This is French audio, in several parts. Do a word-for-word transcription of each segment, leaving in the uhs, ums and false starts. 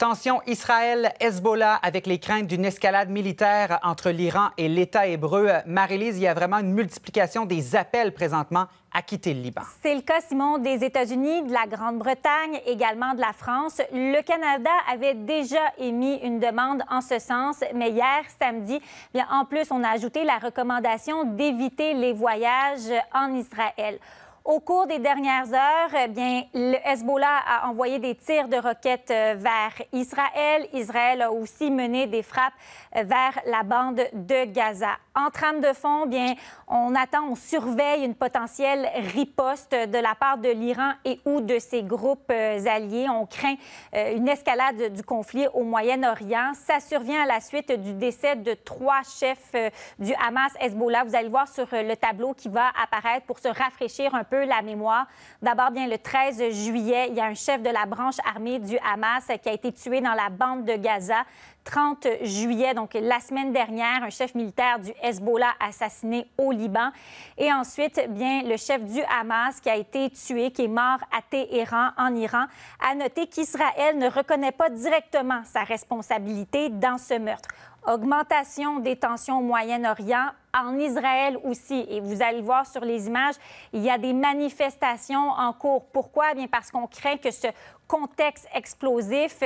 Tension Israël-Hezbollah avec les craintes d'une escalade militaire entre l'Iran et l'État hébreu. Marie-Lise, il y a vraiment une multiplication des appels présentement à quitter le Liban. C'est le cas, Simon, des États-Unis, de la Grande-Bretagne, également de la France. Le Canada avait déjà émis une demande en ce sens, mais hier, samedi, bien, en plus, on a ajouté la recommandation d'éviter les voyages en Israël. Au cours des dernières heures, eh bien, le Hezbollah a envoyé des tirs de roquettes vers Israël. Israël a aussi mené des frappes vers la bande de Gaza. En trame de fond, bien, on attend, on surveille une potentielle riposte de la part de l'Iran et ou de ses groupes alliés. On craint une escalade du conflit au Moyen-Orient. Ça survient à la suite du décès de trois chefs du Hamas-Hezbollah. Vous allez voir sur le tableau qui va apparaître pour se rafraîchir un peu peu la mémoire. D'abord, bien, le treize juillet, il y a un chef de la branche armée du Hamas qui a été tué dans la bande de Gaza. trente juillet, donc la semaine dernière, un chef militaire du Hezbollah assassiné au Liban. Et ensuite, bien, le chef du Hamas qui a été tué, qui est mort à Téhéran, en Iran. À noter qu'Israël ne reconnaît pas directement sa responsabilité dans ce meurtre. Augmentation des tensions au Moyen-Orient, en Israël aussi. Et vous allez voir sur les images, il y a des manifestations en cours. Pourquoi? Bien, parce qu'on craint que ce contexte explosif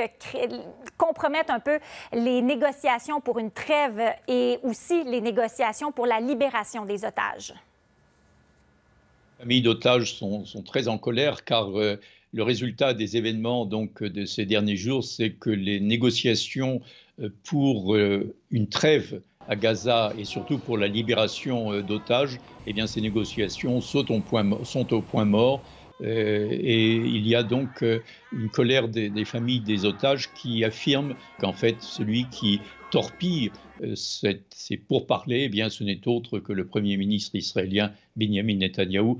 compromette un peu les négociations pour une trêve et aussi les négociations pour la libération des otages. Les familles d'otages sont, sont très en colère car euh, le résultat des événements donc, de ces derniers jours, c'est que les négociations euh, pour euh, une trêve à Gaza et surtout pour la libération euh, d'otages, eh bien, ces négociations sont au point, sont au point mort. Euh, et il y a donc euh, une colère des, des familles des otages qui affirment qu'en fait, celui qui torpille euh, cette, ces pourparlers, eh bien, ce n'est autre que le Premier ministre israélien Benjamin Netanyahu.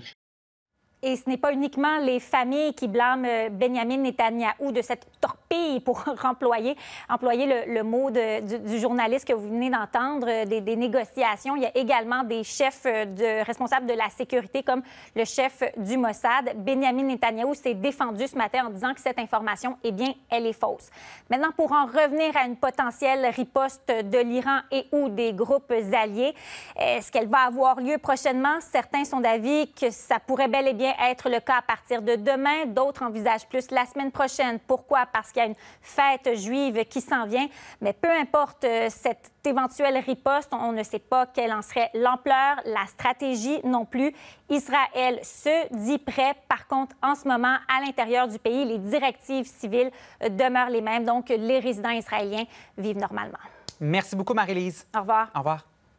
Et ce n'est pas uniquement les familles qui blâment Benjamin Netanyahou de cette torpille, pour employer, employer le, le mot de, du, du journaliste que vous venez d'entendre, des, des négociations. Il y a également des chefs de, responsables de la sécurité, comme le chef du Mossad. Benjamin Netanyahou s'est défendu ce matin en disant que cette information, eh bien, elle est fausse. Maintenant, pour en revenir à une potentielle riposte de l'Iran et ou des groupes alliés, est-ce qu'elle va avoir lieu prochainement? Certains sont d'avis que ça pourrait bel et bien être le cas à partir de demain. D'autres envisagent plus la semaine prochaine. Pourquoi? Parce qu'il y a une fête juive qui s'en vient. Mais peu importe cette éventuelle riposte, on ne sait pas quelle en serait l'ampleur, la stratégie non plus. Israël se dit prêt. Par contre, en ce moment, à l'intérieur du pays, les directives civiles demeurent les mêmes. Donc, les résidents israéliens vivent normalement. Merci beaucoup, Marie-Lise. Au revoir. Au revoir.